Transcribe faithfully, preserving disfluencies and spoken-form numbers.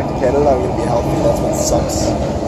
back to Canada, I'm going to be healthy. That's what sucks.